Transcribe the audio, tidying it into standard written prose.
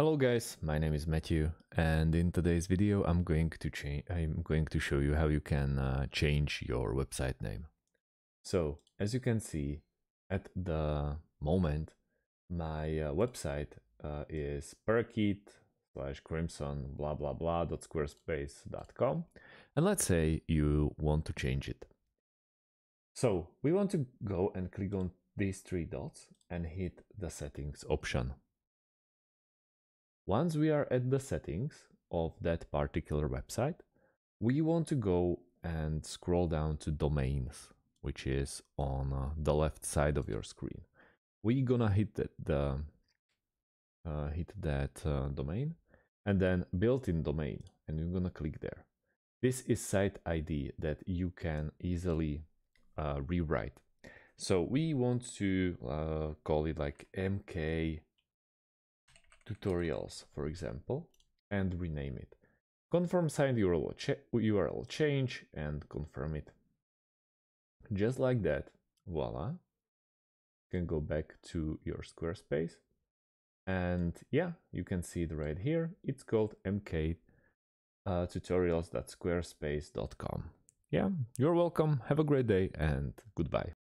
Hello guys, my name is Matthew, and in today's video I'm going to show you how you can change your website name. So as you can see, at the moment my website is parakeet/crimson_blah_blah_blah.squarespace.com, and let's say you want to change it. So we want to go and click on these three dots and hit the settings option. Once we are at the settings of that particular website, we want to go and scroll down to domains, which is on the left side of your screen. We're gonna hit that domain and then built-in domain, and you're gonna click there. This is site ID that you can easily rewrite. So we want to call it like MK tutorials, for example, and rename it. Confirm site URL change and confirm it. Just like that, voila. You can go back to your Squarespace, and yeah, you can see it right here. It's called MK tutorials.squarespace.com. Yeah, you're welcome. Have a great day and goodbye.